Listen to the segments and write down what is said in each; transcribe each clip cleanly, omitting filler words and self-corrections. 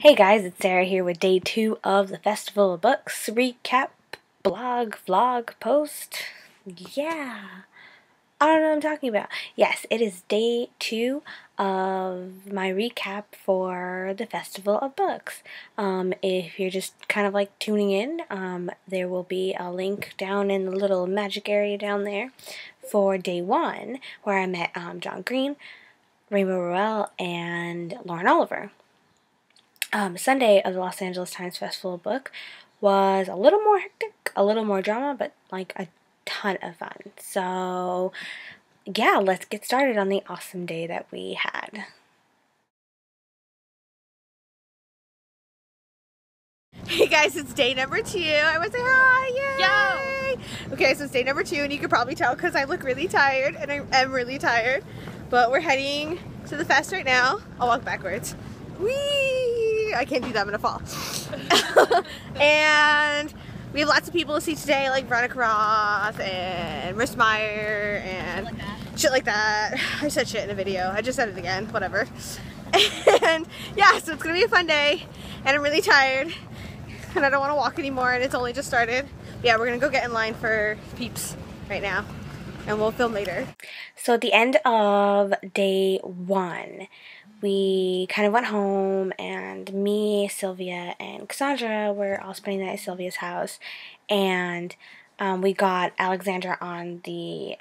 Hey guys, it's Sarah here with day 2 of the Festival of Books recap, blog, vlog, post. Yeah, I don't know what I'm talking about. Yes, it is day 2 of my recap for the Festival of Books. If you're just kind of like tuning in, there will be a link down in the little magic area down there for day 1, where I met John Green, Rainbow Rowell, and Lauren Oliver. Sunday of the Los Angeles Times Festival of Books was a little more hectic, a little more drama, but like a ton of fun. So yeah, let's get started on the awesome day that we had. Hey guys, it's day number 2. I want to say hi, yay! Yo! Okay, so it's day number 2, and you can probably tell because I look really tired, and I am really tired, but we're heading to the fest right now. I'll walk backwards. Whee! I can't do that, I'm gonna fall. And we have lots of people to see today, like Veronica Roth and Marissa Meyer and shit like that. I said shit in a video, I just said it again, whatever. And yeah, so it's gonna be a fun day, and I'm really tired, and I don't want to walk anymore, and it's only just started. But yeah, we're gonna go get in line for peeps right now, and we'll film later. So at the end of day 1, we kind of went home, and me, Sylvia, and Cassandra were all spending the night at Sylvia's house, and we got Alexandra on the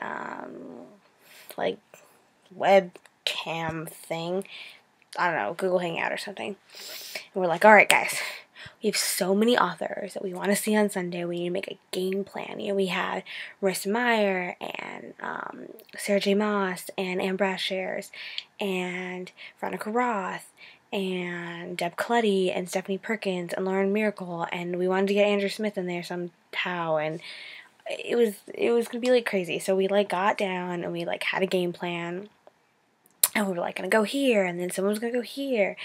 like webcam thing, I don't know, Google Hangout or something, and we're like, alright guys, we have so many authors that we want to see on Sunday. We need to make a game plan. You know, we had Marissa Meyer and Sarah J Maas and Anne Brashares and Veronica Roth and Deb Caletti and Stephanie Perkins and Lauren Myracle, and we wanted to get Andrew Smith in there somehow, and it was gonna be like crazy. So we like got down and we like had a game plan, and we were like gonna go here, and then someone was gonna go here,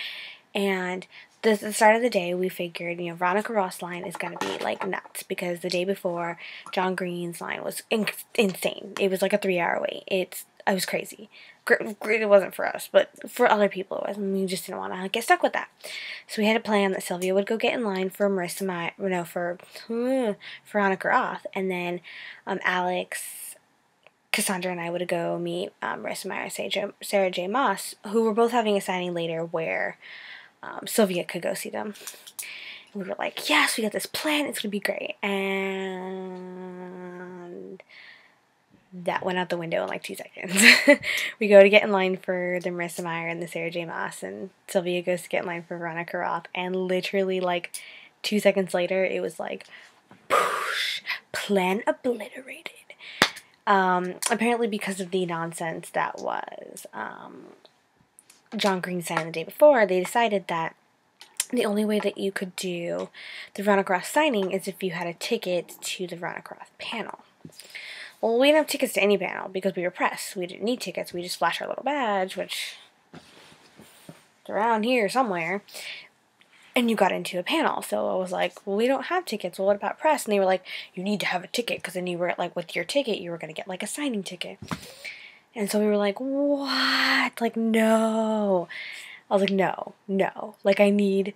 and at the start of the day, we figured, you know, Veronica Roth's line is going to be, like, nuts, because the day before, John Green's line was insane. It was, like, a 3-hour wait. It was crazy. It wasn't for us, but for other people it was, and we just didn't want to get stuck with that. So we had a plan that Sylvia would go get in line for Veronica Roth, and then Alex, Cassandra, and I would go meet Marissa Meyer and Sarah J. Maas, who were both having a signing later where Sylvia could go see them. And we were like, yes, we got this plan, it's gonna be great. And that went out the window in like 2 seconds. We go to get in line for the Marissa Meyer and the Sarah J Maas, and Sylvia goes to get in line for Veronica Roth, and literally like 2 seconds later it was like, poosh, plan obliterated. Apparently because of the nonsense that was John Green signed the day before, they decided that the only way that you could do the Veronica Roth signing is if you had a ticket to the Veronica Roth panel. Well, we didn't have tickets to any panel because we were press. We didn't need tickets. We just flashed our little badge, which is around here somewhere, and you got into a panel. So I was like, well, we don't have tickets. Well, what about press? And they were like, you need to have a ticket, because then you were like, with your ticket, you were going to get like a signing ticket. And so we were like, what? Like, no. I was like, no. Like, I know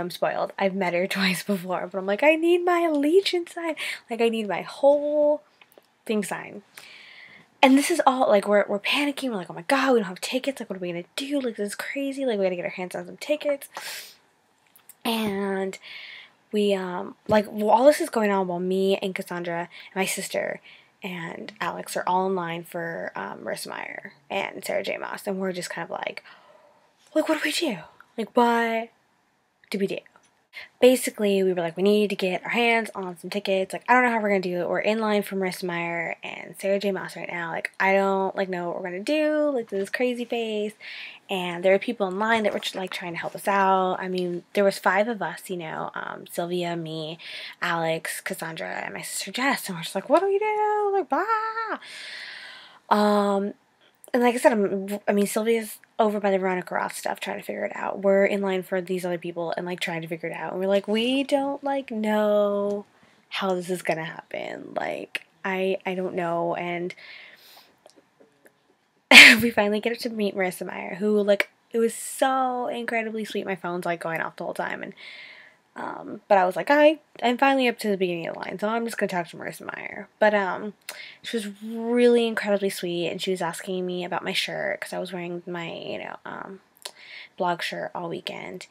I'm spoiled. I've met her twice before, but I'm like, I need my Allegiant sign. Like, I need my whole thing signed. And this is all, like, we're panicking. We're like, oh my God, we don't have tickets. Like, what are we going to do? Like, this is crazy. Like, we got to get our hands on some tickets. And we, all this is going on while me and Cassandra and my sister and Alex are all in line for Marissa Meyer and Sarah J Maas, and we're just kind of like, what do we do? Like, what do we do? Basically, we were like, we need to get our hands on some tickets. Like, I don't know how we're going to do it. We're in line for Marissa Meyer and Sarah J Maas right now. Like, I don't, like, know what we're going to do. Like, this crazy face. And there are people in line that were, like, trying to help us out. I mean, there was 5 of us, you know, Sylvia, me, Alex, Cassandra, and my sister Jess. And we're just like, what do we do? Like, blah. And like I said, I mean, Sylvia's over by the Veronica Roth stuff trying to figure it out. We're in line for these other people and, like, trying to figure it out. And we're like, we don't, like, know how this is going to happen. Like, I don't know. And we finally get up to meet Marissa Meyer, who, like, It was so incredibly sweet. My phone's like going off the whole time, and but I was like, I'm finally up to the beginning of the line, so I'm just going to talk to Marissa Meyer. But she was really incredibly sweet, and she was asking me about my shirt, because I was wearing my, blog shirt all weekend.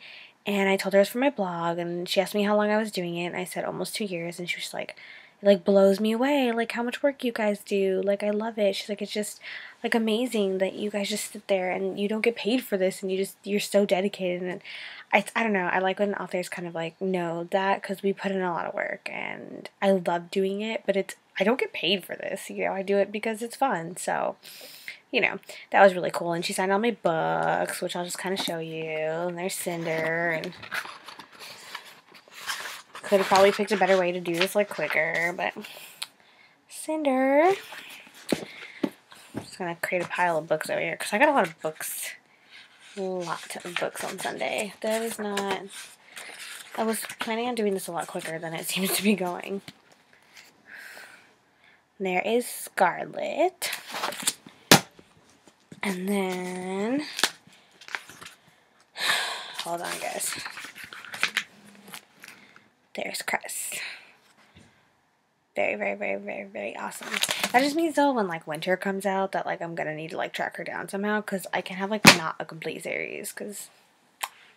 And I told her it was for my blog, and she asked me how long I was doing it, and I said almost 2 years, and she was like, it, like, blows me away, like, how much work you guys do, like, I love it. She's like, it's just, like, amazing that you guys just sit there, and you don't get paid for this, and you just, you're so dedicated. And I don't know, I like when authors kind of, like, know that, because we put in a lot of work, and I love doing it, but it's, I don't get paid for this, I do it because it's fun. So, that was really cool, and she signed all my books, which I'll just kind of show you, and there's Cinder, and could have probably picked a better way to do this, like, quicker, but Cinder. I'm just going to create a pile of books over here, because I got a lot of books. A lot of books on Sunday. That is not... I was planning on doing this a lot quicker than it seems to be going. And there is Scarlet. And then... Hold on, guys. There's Kris. Very, very, very, very, very awesome. That just means, though, when, like, winter comes out, that, like, I'm gonna need to, like, track her down somehow, because I can have, like, not a complete series, because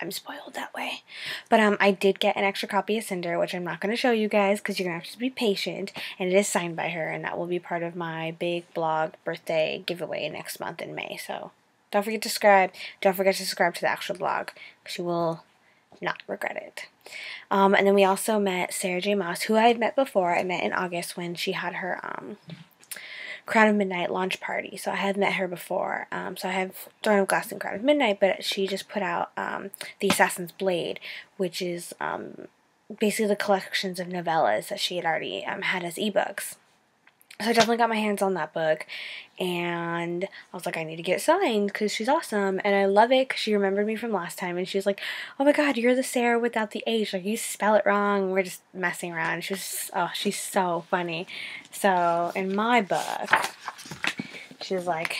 I'm spoiled that way. But, I did get an extra copy of Cinder, which I'm not gonna show you guys, because you're gonna have to be patient, and it is signed by her, and that will be part of my big blog birthday giveaway next month in May, so don't forget to subscribe. Don't forget to subscribe to the actual blog, because you will not regret it. And then we also met Sarah J Maas, who I had met before. I met in August when she had her Crown of Midnight launch party. So I had met her before. So I have Throne of Glass and Crown of Midnight, but she just put out The Assassin's Blade, which is basically the collections of novellas that she had already had as ebooks. So I definitely got my hands on that book, and I was like, I need to get it signed, because she's awesome, and I love it, because she remembered me from last time, and she was like, oh my god, you're the Sarah without the H, like, you spell it wrong, and we're just messing around. She was, oh, she's so funny. So, in my book, she was like,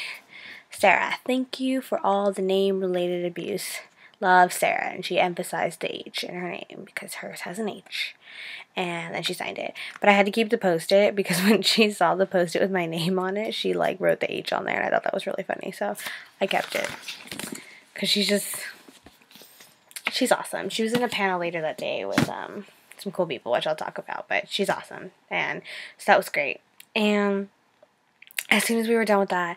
Sarah, thank you for all the name-related abuse. Love, Sarah. And she emphasized the H in her name, because hers has an H. And then she signed it. But I had to keep the post-it, because when she saw the post-it with my name on it, she, like, wrote the H on there, and I thought that was really funny. So I kept it, because she's just, she's awesome. She was in a panel later that day with some cool people, which I'll talk about, but she's awesome. And so that was great. And as soon as we were done with that,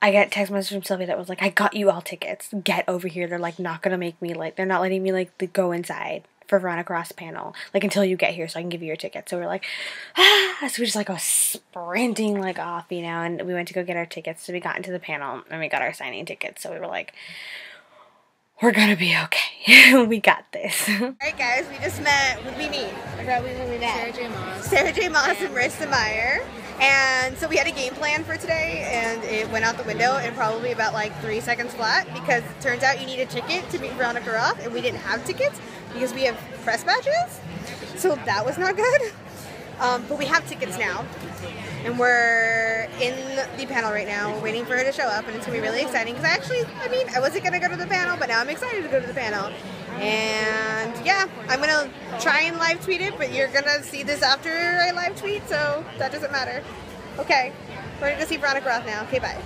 I got a text message from Sylvia that was like, I got you all tickets. Get over here. They're, like, not going to make me, like, they're not letting me, like, go inside for Veronica Roth's panel, like, until you get here, so I can give you your tickets. So we're like, ah! So we just, like, go sprinting, like, off, and we went to go get our tickets. So we got into the panel, and we got our signing tickets. So we were like, we're going to be okay. We got this. All right, guys. We just met, Sarah J Maas. Sarah J Maas and Marissa Meyer. And so we had a game plan for today, and it went out the window in probably about, like, 3 seconds flat, because it turns out you need a ticket to meet Veronica Roth, and we didn't have tickets because we have press badges, so that was not good. But we have tickets now, and we're in the panel right now. We're waiting for her to show up, and it's going to be really exciting, because I wasn't going to go to the panel, but now I'm excited to go to the panel. And yeah, I'm gonna try and live tweet it, but you're gonna see this after I live tweet, so that doesn't matter. Okay, we're gonna see Veronica Roth now. Okay, bye.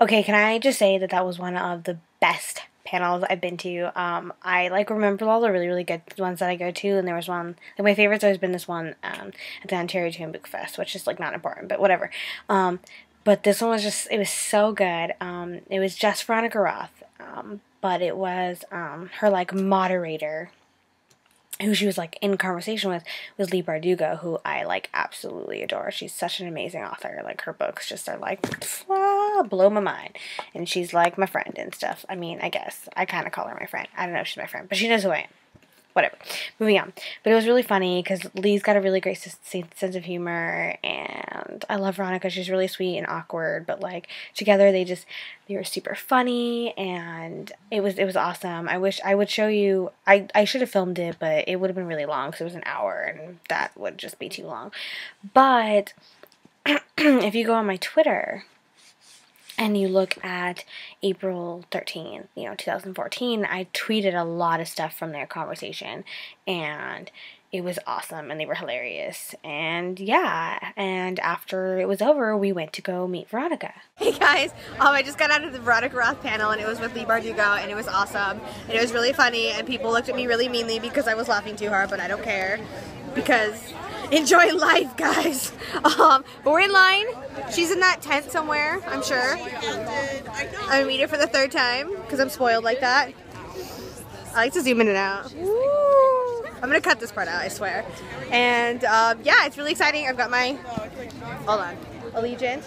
Okay, can I just say that that was one of the best panels I've been to. I like remember all the really, really good ones that I go to, and there was one, like, my favorite's always been this one at the Ontario Toon Book Fest, which is, like, not important, but whatever. But this one was just, it was so good. It was just Veronica Roth. But it was her, like, moderator, who she was, like, in conversation with, was Leigh Bardugo, who I, like, absolutely adore. She's such an amazing author. Like, her books just are, like, blow my mind. And she's, like, my friend and stuff. I mean, I guess. I kind of call her my friend. I don't know if she's my friend, but she knows who I am. Whatever. Moving on. But it was really funny, because Lee's got a really great sense of humor, and I love Veronica. She's really sweet and awkward, but, like, together they were super funny, and it was awesome. I wish I would show you. I should have filmed it, but it would have been really long, because it was an hour, and that would just be too long. But if you go on my Twitter and you look at April 13th, 2014, I tweeted a lot of stuff from their conversation, and it was awesome, and they were hilarious. And yeah, and after it was over, we went to go meet Veronica. Hey guys, I just got out of the Veronica Roth panel, and it was with Leigh Bardugo, and it was awesome. And it was really funny, and people looked at me really meanly because I was laughing too hard, but I don't care, because enjoy life, guys. But we're in line. She's in that tent somewhere, I'm sure. I meet her for the third time, because I'm spoiled like that. I like to zoom in and out. Woo. I'm gonna cut this part out, I swear. And yeah, it's really exciting. I've got my, hold on, Allegiant,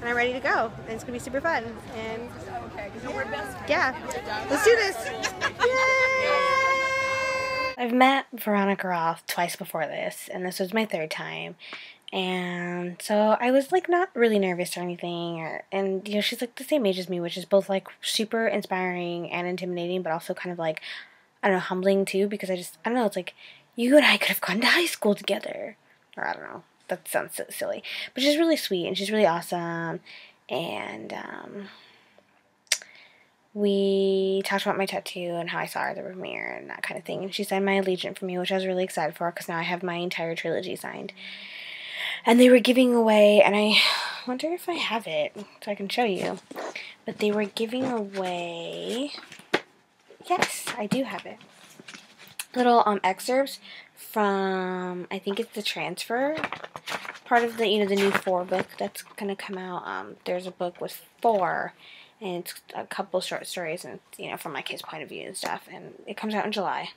and I'm ready to go. And it's gonna be super fun. And yeah, let's do this. Yay! I've met Veronica Roth twice before this, and this was my third time. And so I was like not really nervous or anything, and she's like the same age as me, which is both like super inspiring and intimidating, but also kind of like, I don't know, humbling too, because I don't know, it's like you and I could have gone to high school together, or I don't know, that sounds so silly, but she's really sweet and she's really awesome. And we talked about my tattoo and how I saw her at the premiere and that kind of thing, and she signed my Allegiant for me, which I was really excited for, because now I have my entire trilogy signed. And they were giving away, and I wonder if I have it so I can show you, but they were giving away, yes, I do have it, little excerpts from, I think it's the transfer part of the, the new 4 book that's going to come out. There's a book with 4, and it's a couple short stories, and from my kid's point of view and stuff, and it comes out in July.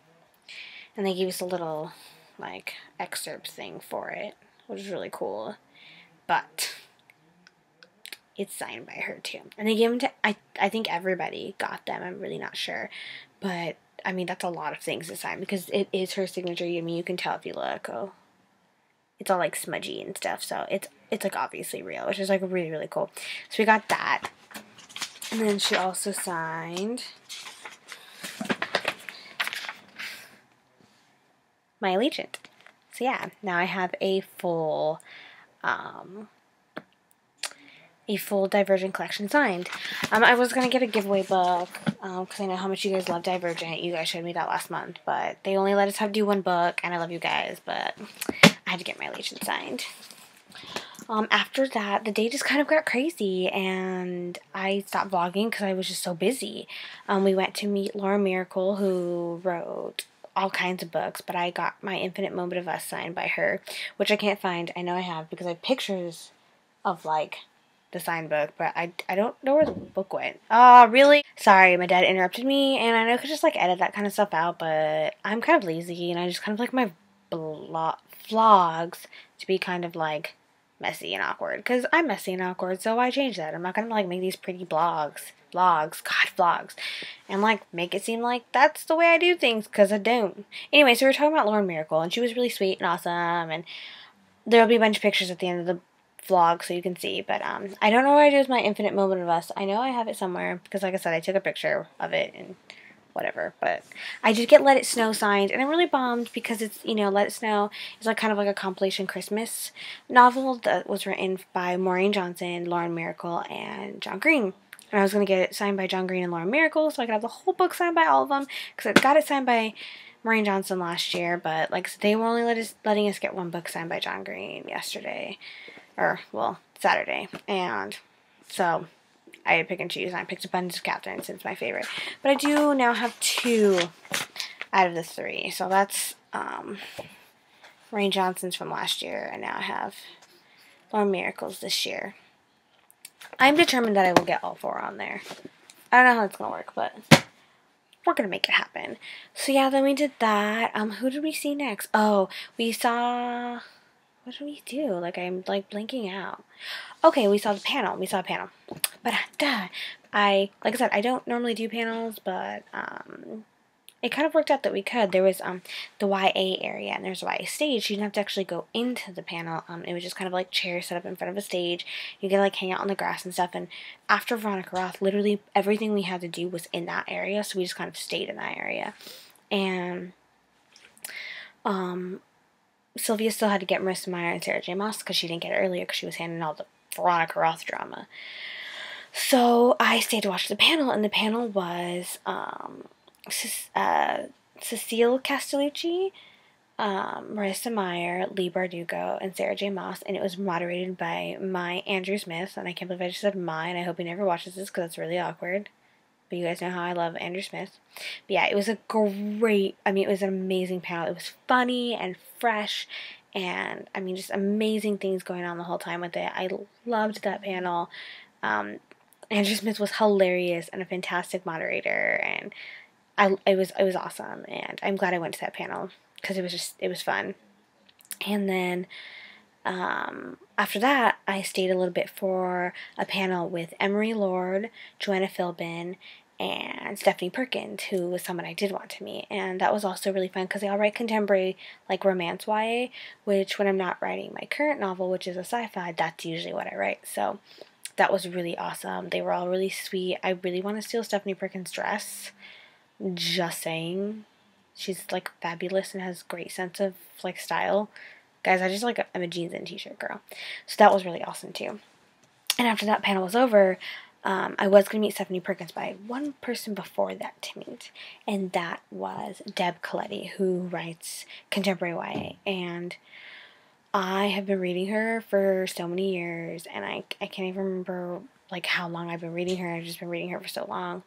And they gave us a little, like, excerpt thing for it, which is really cool, but it's signed by her too. And they gave them to, I think everybody got them, I'm really not sure, but I mean, that's a lot of things to sign, because it is her signature. I mean, you can tell if you look, oh, it's all like smudgy and stuff, so it's like obviously real, which is like really, really cool. So we got that, and then she also signed my Allegiant. So yeah, now I have a full Divergent collection signed. I was going to get a giveaway book, because I know how much you guys love Divergent. You guys showed me that last month, but they only let us do one book, and I love you guys, but I had to get my Allegiant signed. After that, the day just kind of got crazy, and I stopped vlogging because I was just so busy. We went to meet Lauren Myracle, who wrote all kinds of books, but I got my Infinite Moment of Us signed by her, which I can't find. I know I have, because I have pictures of like the signed book, but I don't know where the book went. Oh, really? Sorry, my dad interrupted me, and I know I could just like edit that kind of stuff out, but I'm kind of lazy, and I just kind of like my vlogs to be kind of like messy and awkward, because I'm messy and awkward, so why change that? I'm not gonna like make these pretty vlogs and like make it seem like that's the way I do things, because I don't. Anyway, so we're talking about Lauren Myracle, and she was really sweet and awesome, and there'll be a bunch of pictures at the end of the vlog so you can see, but I don't know where I do with my Infinite Moment of Us. I know I have it somewhere, because like I said, I took a picture of it and whatever, but I did get Let It Snow signed, and I'm really bummed, because it's, Let It Snow is like kind of like a compilation Christmas novel that was written by Maureen Johnson, Lauren Myracle, and John Green. And I was going to get it signed by John Green and Lauren Myracle, so I could have the whole book signed by all of them, because I got it signed by Maureen Johnson last year, but like they were only letting us get one book signed by John Green yesterday, or well, Saturday, and so I had to pick and choose, and I picked a bunch of Catherine since it's my favorite, but I do now have 2 out of the 3, so that's Maureen Johnson's from last year, and now I have Lauren Myracle's this year. I'm determined that I will get all 4 on there. I don't know how it's going to work, but we're going to make it happen. So yeah, then we did that. Who did we see next? Oh, we saw, what did we do? Like, I'm like blinking out. Okay, we saw the panel. We saw a panel. But like I said, I don't normally do panels, but it kind of worked out that we could. There was the YA area, and there's a YA stage. You didn't have to actually go into the panel. It was just kind of like chairs set up in front of a stage. You could like hang out on the grass and stuff. And after Veronica Roth, literally everything we had to do was in that area, so we just kind of stayed in that area. And Sylvia still had to get Marissa Meyer and Sarah J Maas, because she didn't get it earlier because she was handling all the Veronica Roth drama. So I stayed to watch the panel, and the panel was Cecile Castellucci, Marissa Meyer, Leigh Bardugo, and Sarah J Maas, and it was moderated by my Andrew Smith, and I can't believe I just said my, and I hope he never watches this because it's really awkward. But you guys know how I love Andrew Smith. But yeah, it was a great, I mean, it was an amazing panel. It was funny and fresh and, I mean, just amazing things going on the whole time with it. I loved that panel. Andrew Smith was hilarious and a fantastic moderator, and it was awesome, and I'm glad I went to that panel because it was fun. And then after that, I stayed a little bit for a panel with Emery Lord, Joanna Philbin, and Stephanie Perkins, who was someone I did want to meet. And that was also really fun because they all write contemporary, like, romance YA, which when I'm not writing my current novel, which is a sci-fi, that's usually what I write. So that was really awesome. They were all really sweet. I really want to steal Stephanie Perkins' dress. Just saying. She's, like, fabulous and has great sense of, like, style. Guys, I just like, I'm a jeans and t-shirt girl. So that was really awesome too. And after that panel was over, I was going to meet Stephanie Perkins, but I had one person before that to meet. And that was Deb Caletti, who writes contemporary YA. And I have been reading her for so many years. And I can't even remember, like, how long I've been reading her. I've just been reading her for so long.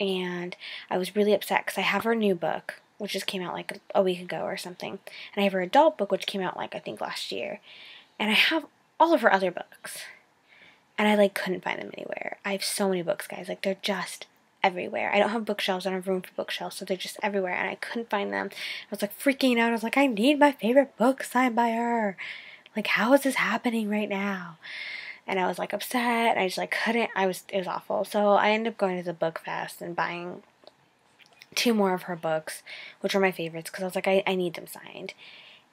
And I was really upset because I have her new book, which just came out like a week ago or something. And I have her adult book, which came out like I think last year. And I have all of her other books. And I like couldn't find them anywhere. I have so many books, guys. Like they're just everywhere. I don't have bookshelves. I don't have room for bookshelves. So they're just everywhere. And I couldn't find them. I was like freaking out. I was like, I need my favorite book signed by her. Like how is this happening right now? And I was like upset. And I just like couldn't. It was awful. So I ended up going to the book fest and buying two more of her books, which are my favorites, because I was like, I need them signed.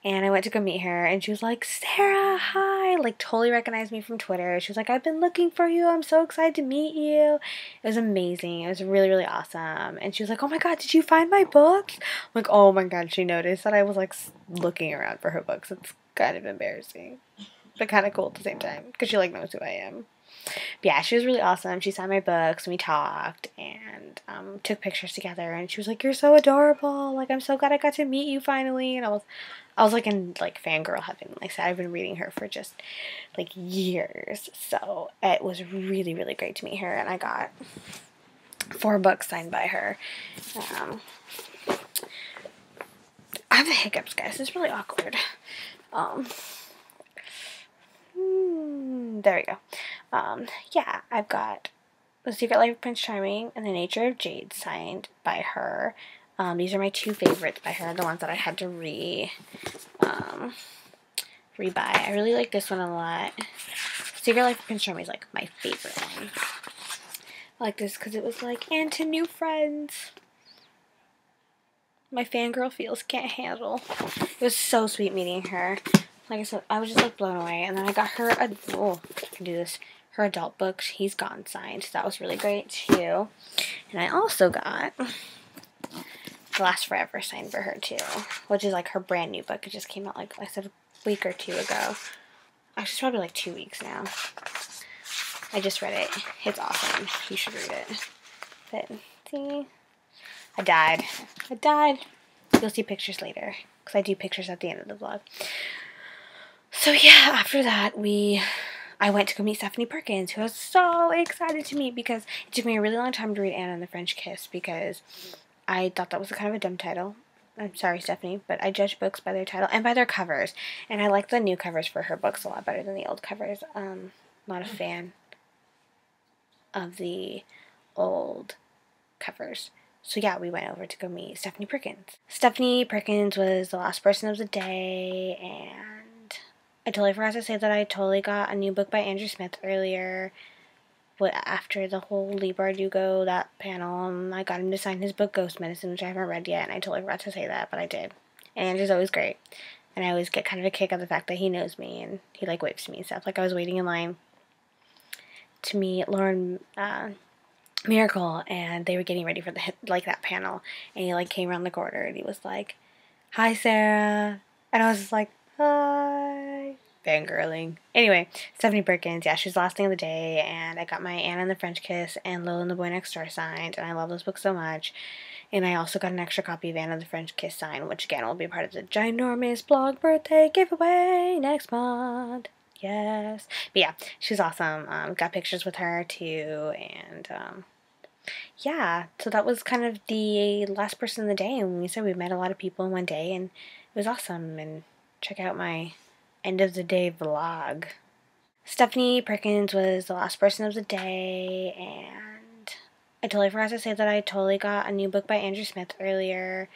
And I went to go meet her, and she was like, Sarah, hi, like totally recognized me from Twitter. She was like, I've been looking for you. I'm so excited to meet you. It was amazing. It was really, really awesome. And she was like, oh my God, did you find my book? I'm like, oh my God, she noticed that I was like looking around for her books. It's kind of embarrassing, but kind of cool at the same time, because she like knows who I am. But yeah, she was really awesome. She signed my books, and we talked, and took pictures together, and she was like, you're so adorable, like, I'm so glad I got to meet you finally. And I was like in, like, fangirl heaven. Like I said, I've been reading her for just, like, years, so it was really, really great to meet her, and I got 4 books signed by her. I have the hiccups, guys. It's really awkward. There we go. Yeah, I've got The Secret Life of Prince Charming and The Nature of Jade signed by her. These are my 2 favorites by her, the ones that I had to rebuy. I really like this one a lot. Secret Life of Prince Charming is like my favorite one. I like this because it was like, and to new friends. My fangirl feels can't handle. It was so sweet meeting her. Like I said, I was just like blown away, and then I got her her adult book, He's Gone, signed, so that was really great too. And I also got Glass Forever signed for her too, which is like her brand new book. It just came out like I said a week or 2 ago. Actually, it's probably like 2 weeks now. I just read it. It's awesome. You should read it. But see, I died. You'll see pictures later because I do pictures at the end of the vlog. So yeah, after that, I went to go meet Stephanie Perkins, who I was so excited to meet because it took me a really long time to read Anna and the French Kiss because I thought that was kind of a dumb title. I'm sorry, Stephanie, but I judge books by their title and by their covers. And I like the new covers for her books a lot better than the old covers. Not a fan of the old covers. So yeah, we went over to go meet Stephanie Perkins. Stephanie Perkins was the last person of the day, and I totally forgot to say that I totally got a new book by Andrew Smith earlier. But after the whole Leigh Bardugo, that panel, I got him to sign his book, Ghost Medicine, which I haven't read yet. And I totally forgot to say that, but I did. And Andrew's always great. And I always get kind of a kick out of the fact that he knows me and he, like, waves to me and stuff. Like, I was waiting in line to meet Lauren Myracle, and they were getting ready for, the like, that panel. And he, like, came around the corner and he was like, hi, Sarah. And I was just like, hi. fangirling. Anyway, Stephanie Perkins, yeah, she's the last thing of the day, and I got my Anna and the French Kiss and Lil and the Boy Next Door signed, and I love those books so much. And I also got an extra copy of Anna and the French Kiss signed, which again will be part of the ginormous blog birthday giveaway next month. Yes. But yeah, she's awesome. Got pictures with her too, and yeah, so that was kind of the last person of the day, and we said we met a lot of people in one day, and it was awesome. And check out my end of the day vlog. Stephanie Perkins was the last person of the day, and I totally forgot to say that I totally got a new book by Andrew Smith earlier.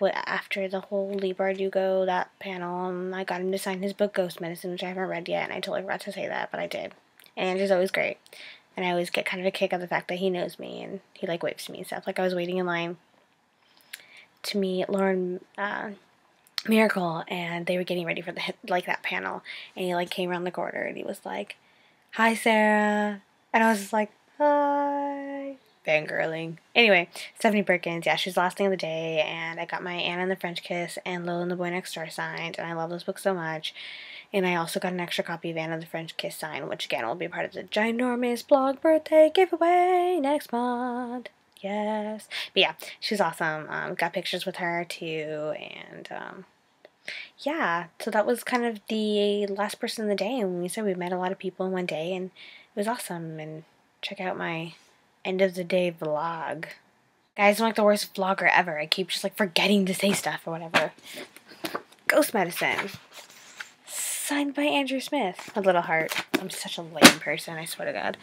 After the whole Leigh Bardugo, that panel, I got him to sign his book Ghost Medicine, which I haven't read yet, and I totally forgot to say that, but I did. And Andrew's always great. And I always get kind of a kick out of the fact that he knows me, and he, like, waves to me and stuff. Like, I was waiting in line to meet Lauren Myracle, and they were getting ready for, that panel. And he, like, came around the corner, and he was like, "Hi, Sarah." And I was just like, "Hi." Fangirling. Anyway, Stephanie Perkins, yeah, she's the last thing of the day, and I got my Anna and the French Kiss and Lil and the Boy Next Door signed, and I love those books so much. And I also got an extra copy of Anna and the French Kiss signed, which again will be part of the ginormous blog birthday giveaway next month. Yes. But yeah, she's awesome. Got pictures with her too, and yeah, so that was kind of the last person of the day, and we said we met a lot of people in one day, and it was awesome. And check out my end of the day vlog. Guys, I'm like the worst vlogger ever. I keep just like forgetting to say stuff or whatever. Ghost Medicine, signed by Andrew Smith. A little heart. I'm such a lame person, I swear to God.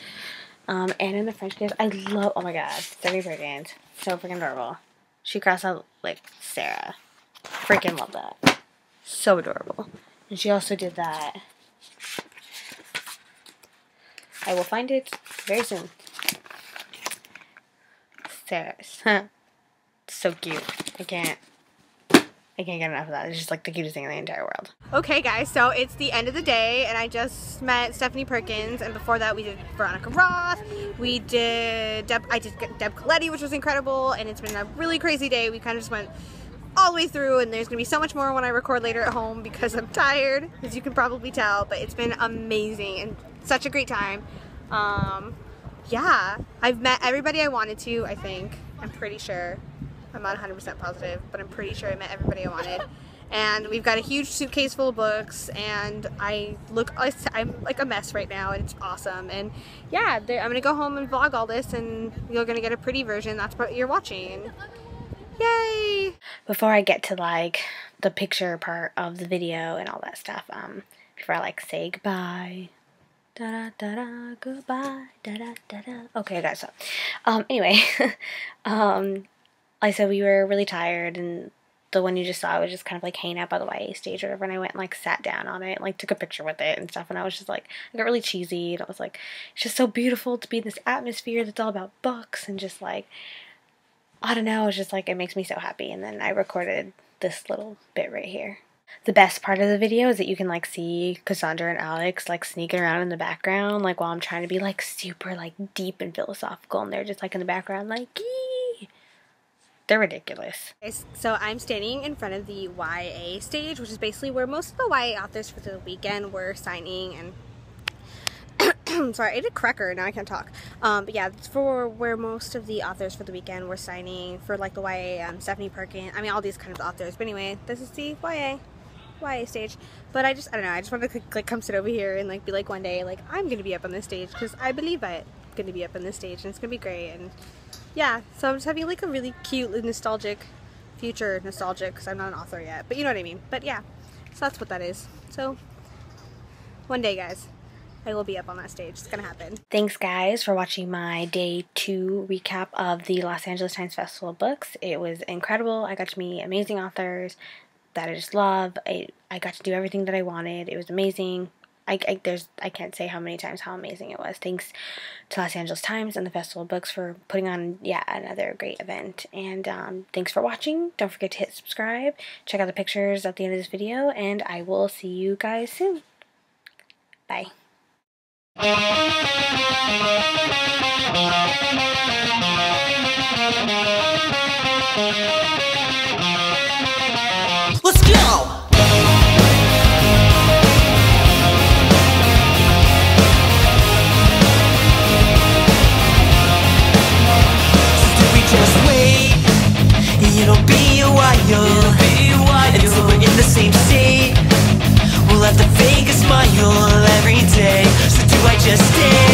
Anne and the French Kiss. I love, oh my God, Stephanie Perkins. So freaking adorable. She crossed out like Sarah. Freaking love that. So adorable. And she also did that. I will find it very soon. Sarah's. So cute. I can't get enough of that. It's just like the cutest thing in the entire world. Okay guys, so it's the end of the day, and I just met Stephanie Perkins, and before that we did Veronica Roth, we did Deb Caletti, which was incredible, and it's been a really crazy day. We kind of just went all the way through, and there's gonna be so much more when I record later at home because I'm tired, as you can probably tell, but it's been amazing and such a great time. Yeah, I've met everybody I wanted to, I think. I'm pretty sure. I'm not 100% positive, but I'm pretty sure I met everybody I wanted. And we've got a huge suitcase full of books, and I'm like a mess right now, and it's awesome. And yeah, I'm gonna go home and vlog all this, and you're gonna get a pretty version. That's what you're watching. Yay! Before I get to like the picture part of the video and all that stuff, before I like say goodbye. Da-da-da-da, goodbye, da-da-da-da. Okay, I gotta stop. Anyway, I said we were really tired, and the one you just saw was just kind of, like, hanging out by the YA stage or whatever, and I went and, like, sat down on it and, like, took a picture with it and stuff, and I was just, like, I got really cheesy, and I was like, it's just so beautiful to be in this atmosphere that's all about books, and just, like, I don't know, it's just, like, it makes me so happy, and then I recorded this little bit right here. The best part of the video is that you can, like, see Cassandra and Alex, like, sneaking around in the background, like, while I'm trying to be, like, super, like, deep and philosophical, and they're just, like, in the background, like, yee! They're ridiculous. So I'm standing in front of the YA stage, which is basically where most of the YA authors for the weekend were signing, and sorry, I ate a cracker, now I can't talk. But yeah, it's for where most of the authors for the weekend were signing for, like, the YA, Stephanie Perkins, I mean, all these kinds of authors, but anyway, this is the YA stage, but I don't know, I just wanted to like come sit over here and like be like one day like I'm gonna be up on this stage because I believe I'm gonna be up on this stage and it's gonna be great. And yeah, so I'm just having like a really cute nostalgic future, nostalgic because I'm not an author yet, but you know what I mean. But yeah, so that's what that is. So one day guys, I will be up on that stage. It's gonna happen. Thanks guys for watching my day 2 recap of the Los Angeles Times Festival of Books. It was incredible. I got to meet amazing authors that I just love. I got to do everything that I wanted. It was amazing. I can't say how many times how amazing it was. Thanks to Los Angeles Times and the Festival of Books for putting on yet another great event. And thanks for watching. Don't forget to hit subscribe. Check out the pictures at the end of this video, and I will see you guys soon. Bye. Let's go! It'll be wild. Until we're in the same state, we'll have the Vegas smile every day. So do I just stay?